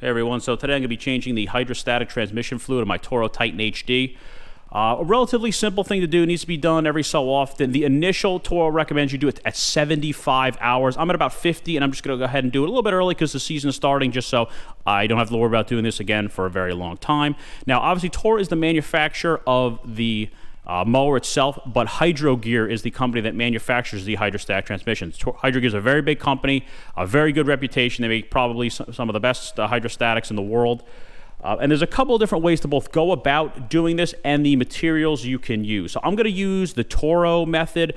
Hey everyone, so today I'm going to be changing the hydrostatic transmission fluid of my Toro Titan HD. A relatively simple thing to do, needs to be done every so often. The initial Toro recommends you do it at 75 hours. I'm at about 50, and I'm just going to go ahead and do it a little bit early because the season is starting, just so I don't have to worry about doing this again for a very long time. Now, obviously, Toro is the manufacturer of the mower itself, but Hydro Gear is the company that manufactures the hydrostatic transmissions. Hydro Gear is a very big company, a very good reputation. They make probably some of the best hydrostatics in the world. And there's a couple of different ways to both go about doing this and the materials you can use. So I'm going to use the Toro method.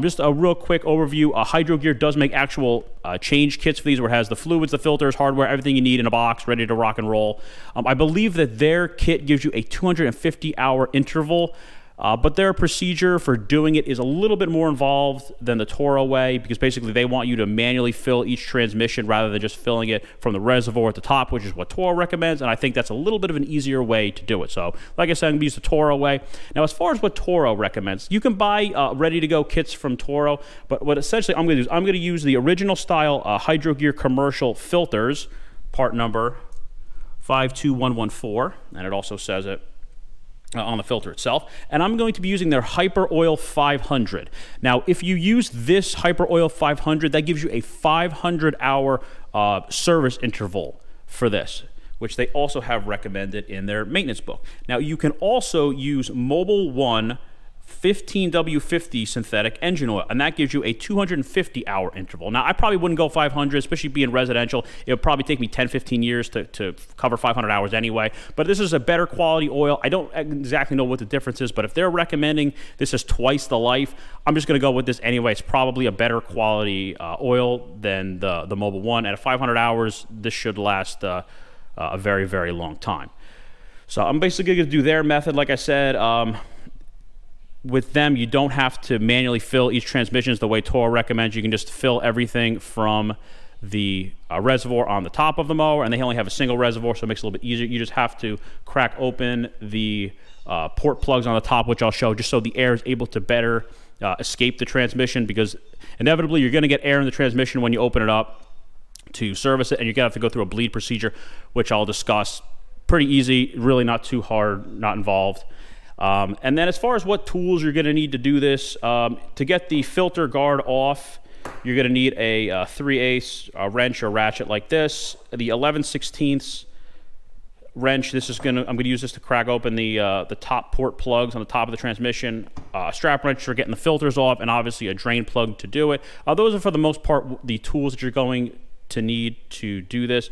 Just a real quick overview. Hydro Gear does make actual change kits for these, where it has the fluids, the filters, hardware, everything you need in a box, ready to rock and roll. I believe that their kit gives you a 250-hour interval. But their procedure for doing it is a little bit more involved than the Toro way, because basically they want you to manually fill each transmission rather than just filling it from the reservoir at the top, which is what Toro recommends, and I think that's a little bit of an easier way to do it. So, like I said, I'm going to use the Toro way. Now, as far as what Toro recommends, you can buy ready-to-go kits from Toro, but what essentially I'm going to do is I'm going to use the original style Hydro Gear commercial filters, part number 52114, and it also says it on the filter itself, and I'm going to be using their Hypr-Oil 500. Now, if you use this Hypr-Oil 500, that gives you a 500-hour service interval for this, which they also have recommended in their maintenance book. Now, you can also use Mobil 1 15W50 synthetic engine oil, and that gives you a 250-hour interval. Now, I probably wouldn't go 500, especially being residential. It would probably take me 10, 15 years to cover 500 hours anyway, but this is a better quality oil. I don't exactly know what the difference is, but if they're recommending this is twice the life, I'm just going to go with this anyway. It's probably a better quality oil than the Mobil 1. At 500 hours, this should last a very, very long time. So I'm basically going to do their method, like I said. With them, you don't have to manually fill each transmission the way Toro recommends. You can just fill everything from the reservoir on the top of the mower, and they only have a single reservoir, so it makes it a little bit easier. You just have to crack open the port plugs on the top, which I'll show, just so the air is able to better escape the transmission, because inevitably you're going to get air in the transmission when you open it up to service it, and you're going to have to go through a bleed procedure, which I'll discuss. Pretty easy, really not too hard, not involved. And then as far as what tools you're going to need to do this, to get the filter guard off, you're going to need a 3/8 wrench or ratchet like this, the 11/16 wrench. This is going to, I'm going to use this to crack open the top port plugs on the top of the transmission, a strap wrench for getting the filters off, and obviously a drain plug to do it. Those are for the most part the tools that you're going to need to do this.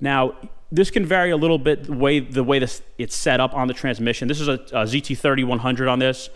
Now, this can vary a little bit the way this, it's set up on the transmission. This is a ZT 3100 on this.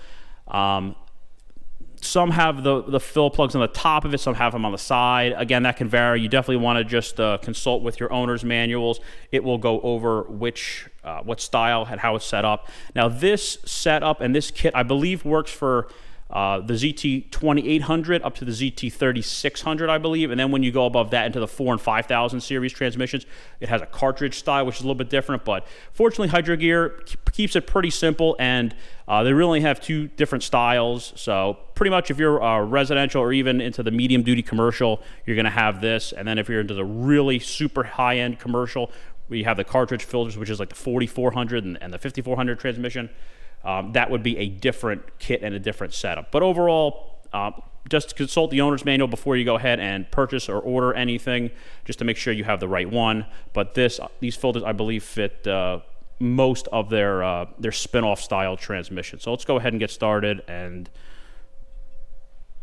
Some have the fill plugs on the top of it. Some have them on the side. Again, that can vary. You definitely want to just consult with your owner's manuals. It will go over which what style and how it's set up. Now, this setup and this kit, I believe, works for the ZT 2800 up to the ZT 3600, I believe, and then when you go above that into the 4 and 5000 series transmissions, it has a cartridge style, which is a little bit different. But fortunately, Hydro Gear keeps it pretty simple, and they really have two different styles. So pretty much, if you're residential or even into the medium duty commercial, you're going to have this, and then if you're into the really super high end commercial, we have the cartridge filters, which is like the 4400 and the 5400 transmission. That would be a different kit and a different setup. But overall, just consult the owner's manual before you go ahead and purchase or order anything, just to make sure you have the right one. But these filters, I believe, fit most of their spin-off style transmission. So let's go ahead and get started and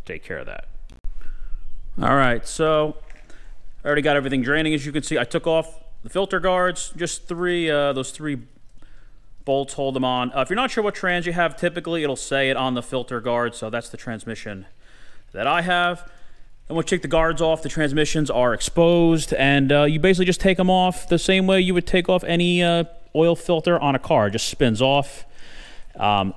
take care of that. All right, so I already got everything draining. As you can see, I took off the filter guards, just those three bolts hold them on. If you're not sure what trans you have, typically it'll say it on the filter guard, so that's the transmission that I have. And once you take the guards off, the transmissions are exposed, and you basically just take them off the same way you would take off any oil filter on a car. It just spins off.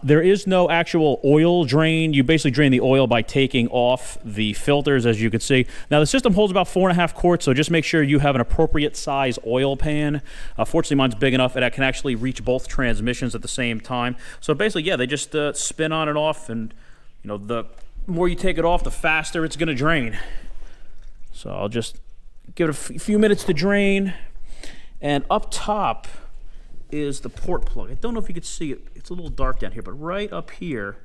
There is no actual oil drain. You basically drain the oil by taking off the filters, as you can see. Now, the system holds about 4.5 quarts, so just make sure you have an appropriate size oil pan. Fortunately, mine's big enough that I can actually reach both transmissions at the same time. So basically, yeah, they just spin on and off, and you know, the more you take it off, the faster it's going to drain. So I'll just give it a few minutes to drain, And up top is the port plug. I don't know if you can see it. It's a little dark down here, but right up here,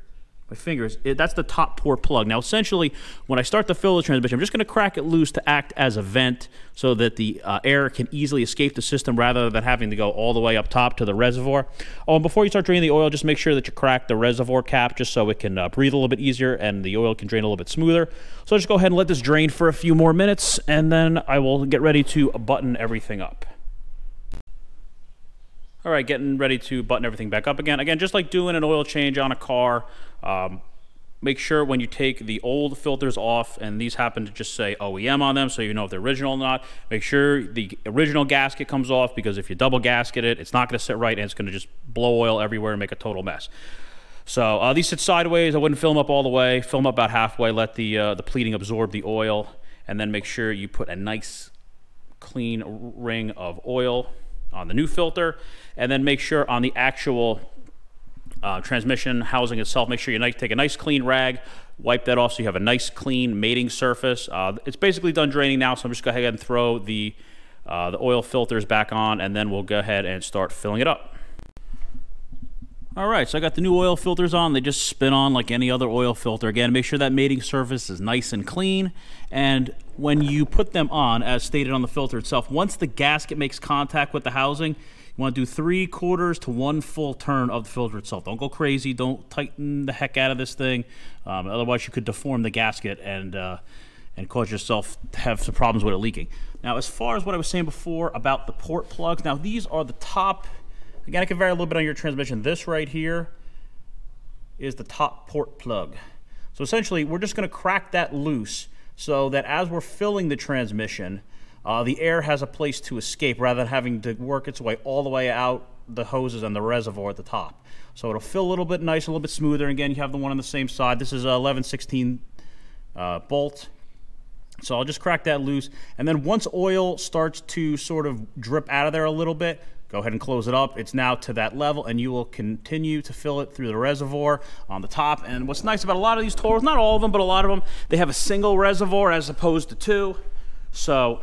my fingers, that's the top port plug. Now, essentially, when I start to fill the transmission, I'm just going to crack it loose to act as a vent so that the air can easily escape the system rather than having to go all the way up top to the reservoir. Oh, and before you start draining the oil, just make sure that you crack the reservoir cap just so it can breathe a little bit easier and the oil can drain a little bit smoother. So I'll just go ahead and let this drain for a few more minutes, and then I will get ready to button everything up. All right, getting ready to button everything back up again. Again, just like doing an oil change on a car, make sure when you take the old filters off, and these happen to just say OEM on them, so you know if they're original or not. Make sure the original gasket comes off, because if you double gasket it, it's not going to sit right, and it's going to just blow oil everywhere and make a total mess. So these sit sideways. I wouldn't fill them up all the way. Fill them up about halfway. Let the pleating absorb the oil, and then make sure you put a nice, clean ring of oil on the new filter, and then make sure on the actual transmission housing itself, make sure you take a nice clean rag, wipe that off so you have a nice clean mating surface. It's basically done draining now, so I'm just going to go ahead and throw the oil filters back on, and then we'll go ahead and start filling it up. All right, so I got the new oil filters on. They just spin on like any other oil filter. Again, make sure that mating surface is nice and clean. And when you put them on, as stated on the filter itself, once the gasket makes contact with the housing, you want to do 3/4 to 1 full turn of the filter itself. Don't go crazy. Don't tighten the heck out of this thing. Otherwise, you could deform the gasket and cause yourself to have some problems with it leaking. Now, as far as what I was saying before about the port plugs, now these are the top. Again, it can vary a little bit on your transmission. This right here is the top port plug. So essentially, we're just going to crack that loose so that as we're filling the transmission, the air has a place to escape rather than having to work its way all the way out the hoses and the reservoir at the top. So it'll fill a little bit nice, a little bit smoother. Again, you have the one on the same side. This is a 11/16 bolt. So I'll just crack that loose. And then once oil starts to sort of drip out of there a little bit, go ahead and close it up. It's now to that level, and you will continue to fill it through the reservoir on the top. And what's nice about a lot of these Toros, not all of them, but a lot of them, they have a single reservoir as opposed to two. So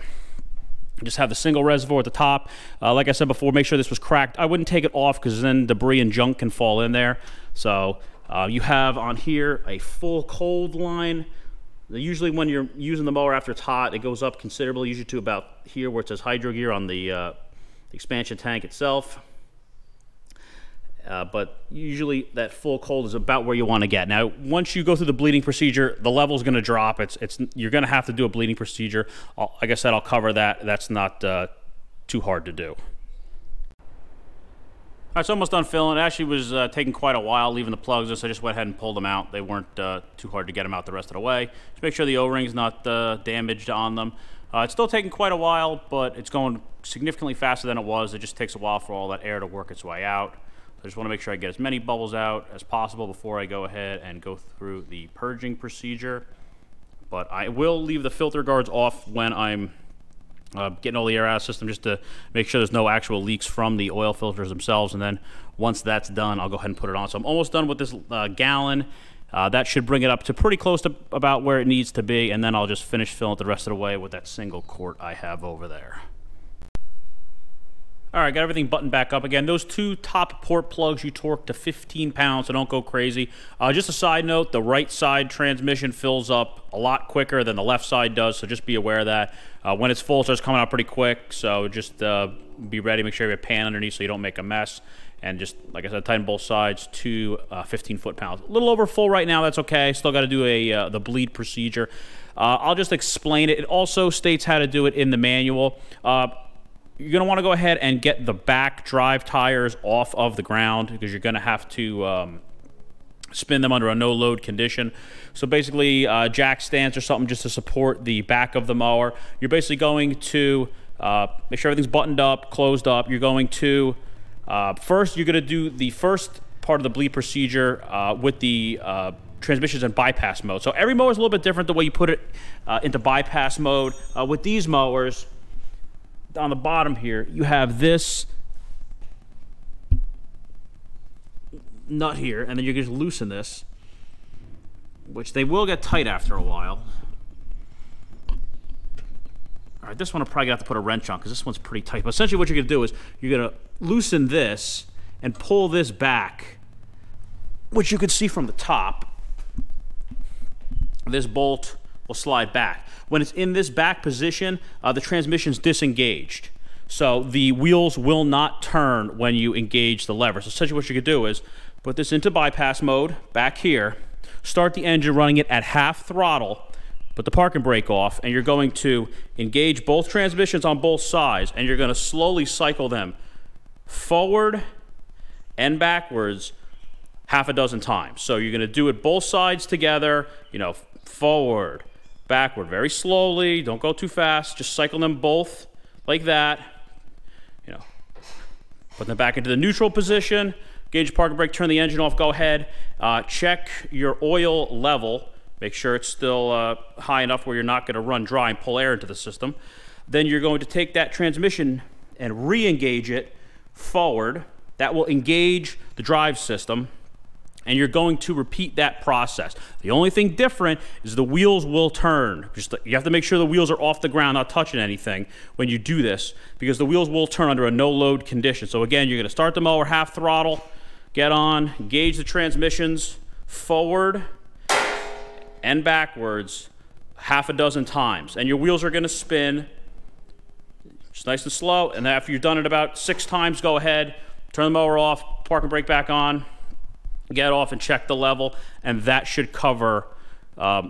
you just have the single reservoir at the top. Like I said before, make sure this was cracked. I wouldn't take it off because then debris and junk can fall in there. So you have on here a full cold line. Usually when you're using the mower after it's hot, it goes up considerably, usually to about here where it says Hydro Gear on the expansion tank itself, but usually that full cold is about where you want to get. Now, once you go through the bleeding procedure, the level is going to drop. You're going to have to do a bleeding procedure. Like I said, I'll cover that. That's not too hard to do. All right, so almost done filling. It actually was taking quite a while leaving the plugs, so I just went ahead and pulled them out. They weren't too hard to get them out the rest of the way. Just make sure the O-ring's not damaged on them. It's still taking quite a while, but it's going significantly faster than it was. It just takes a while for all that air to work its way out. So I just want to make sure I get as many bubbles out as possible before I go ahead and go through the purging procedure. But I will leave the filter guards off when I'm getting all the air out of the system, just to make sure there's no actual leaks from the oil filters themselves. And then once that's done, I'll go ahead and put it on. So I'm almost done with this gallon. That should bring it up to pretty close to about where it needs to be, and then I'll just finish filling it the rest of the way with that single quart I have over there. All right, got everything buttoned back up again. Those two top port plugs you torque to 15 pounds, so don't go crazy. Just a side note, the right side transmission fills up a lot quicker than the left side does, so just be aware of that. When it's full, it starts coming out pretty quick, so just be ready. Make sure you have a pan underneath so you don't make a mess. And just, like I said, tighten both sides to 15 foot-pounds. A little over full right now. That's okay. Still got to do the bleed procedure. I'll just explain it. It also states how to do it in the manual. You're going to want to go ahead and get the back drive tires off of the ground because you're going to have to spin them under a no-load condition. So basically, jack stands or something just to support the back of the mower. You're basically going to make sure everything's buttoned up, closed up. You're going to... first, you're going to do the first part of the bleed procedure with the transmissions in bypass mode. So every mower is a little bit different the way you put it into bypass mode. With these mowers, on the bottom here, you have this nut here, and then you just loosen this, which they will get tight after a while. All right, this one I'm probably going to have to put a wrench on because this one's pretty tight. But essentially what you're going to do is you're going to loosen this and pull this back, which you can see from the top. This bolt will slide back. When it's in this back position, the transmission's disengaged. So the wheels will not turn when you engage the lever. So essentially what you could do is put this into bypass mode back here, start the engine running it at half throttle, put the parking brake off, and you're going to engage both transmissions on both sides, and you're going to slowly cycle them forward and backwards half a dozen times. So you're going to do it both sides together, you know, forward, backward, very slowly, don't go too fast, just cycle them both like that, you know, put them back into the neutral position, engage parking brake, turn the engine off, go ahead, check your oil level, make sure it's still high enough where you're not going to run dry and pull air into the system. Then you're going to take that transmission and re-engage it forward. That will engage the drive system, and you're going to repeat that process. The only thing different is the wheels will turn. You have to make sure the wheels are off the ground, not touching anything when you do this, because the wheels will turn under a no-load condition. So again, you're going to start the mower half throttle, get on, engage the transmissions forward and backwards half a dozen times, and your wheels are going to spin just nice and slow. And after you've done it about 6 times, go ahead, turn the mower off, parking brake back on, get off and check the level, and that should cover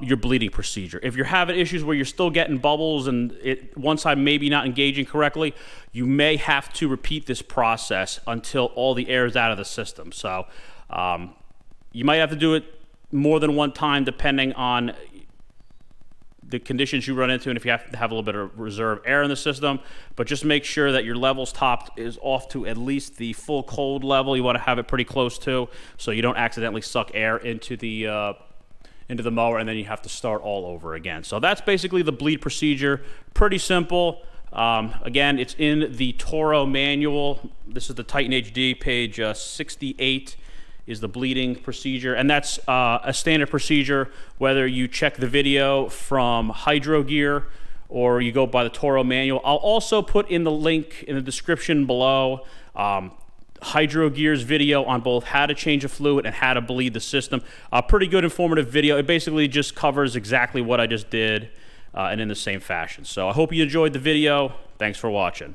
your bleeding procedure. If you're having issues where you're still getting bubbles and one side maybe not engaging correctly, you may have to repeat this process until all the air is out of the system. So you might have to do it more than one time depending on the conditions you run into and if you have to have a little bit of reserve air in the system. But just make sure that your level's top is off to at least the full cold level. You want to have it pretty close to, so you don't accidentally suck air into the mower and then you have to start all over again. So that's basically the bleed procedure. Pretty simple. Again, it's in the Toro manual. This is the Titan HD, page 68. Is the bleeding procedure, and that's a standard procedure whether you check the video from Hydro Gear or you go by the Toro manual. I'll also put in the link in the description below Hydro Gear's video on both how to change a fluid and how to bleed the system. A pretty good informative video. It basically just covers exactly what I just did and in the same fashion. So I hope you enjoyed the video. Thanks for watching.